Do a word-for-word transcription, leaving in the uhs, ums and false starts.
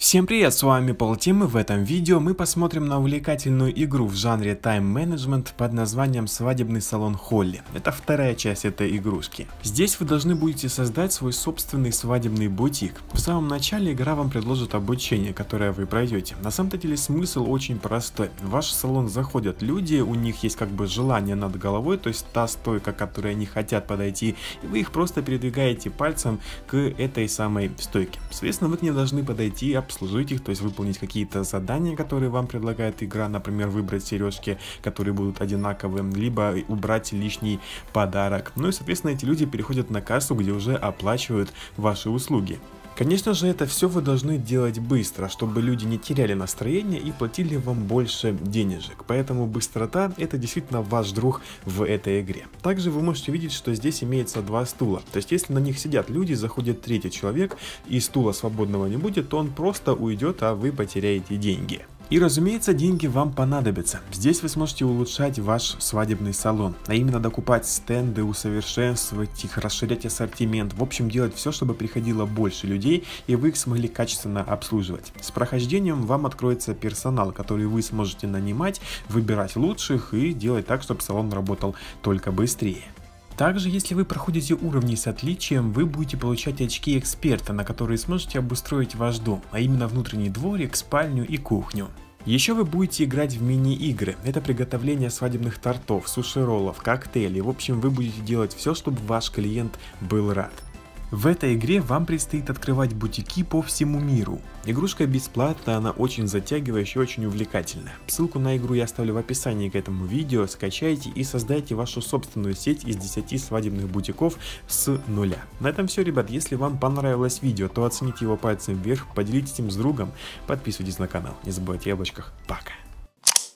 Всем привет, с вами Пол Тим, и в этом видео мы посмотрим на увлекательную игру в жанре тайм-менеджмент под названием «Свадебный салон Холли». Это вторая часть этой игрушки. Здесь вы должны будете создать свой собственный свадебный бутик. В самом начале игра вам предложит обучение, которое вы пройдете. На самом-то деле смысл очень простой. В ваш салон заходят люди, у них есть как бы желание над головой, то есть та стойка, которой они хотят подойти, и вы их просто передвигаете пальцем к этой самой стойке. Соответственно, вы к ней должны подойти, обслужить их, то есть выполнить какие-то задания, которые вам предлагает игра, например, выбрать сережки, которые будут одинаковым, либо убрать лишний подарок. Ну и, соответственно, эти люди переходят на кассу, где уже оплачивают ваши услуги. Конечно же, это все вы должны делать быстро, чтобы люди не теряли настроение и платили вам больше денежек. Поэтому быстрота – это действительно ваш друг в этой игре. Также вы можете видеть, что здесь имеется два стула. То есть, если на них сидят люди, заходит третий человек, и стула свободного не будет, то он просто уйдет, а вы потеряете деньги. И, разумеется, деньги вам понадобятся. Здесь вы сможете улучшать ваш свадебный салон, а именно докупать стенды, усовершенствовать их, расширять ассортимент, в общем делать все, чтобы приходило больше людей и вы их смогли качественно обслуживать. С прохождением вам откроется персонал, который вы сможете нанимать, выбирать лучших и делать так, чтобы салон работал только быстрее. Также, если вы проходите уровни с отличием, вы будете получать очки эксперта, на которые сможете обустроить ваш дом, а именно внутренний дворик, спальню и кухню. Еще вы будете играть в мини-игры, это приготовление свадебных тортов, суши-роллов, коктейлей, в общем вы будете делать все, чтобы ваш клиент был рад. В этой игре вам предстоит открывать бутики по всему миру. Игрушка бесплатная, она очень затягивающая и очень увлекательная. Ссылку на игру я оставлю в описании к этому видео, скачайте и создайте вашу собственную сеть из десяти свадебных бутиков с нуля. На этом все, ребят, если вам понравилось видео, то оцените его пальцем вверх, поделитесь им с другом, подписывайтесь на канал, не забывайте о яблочках, пока!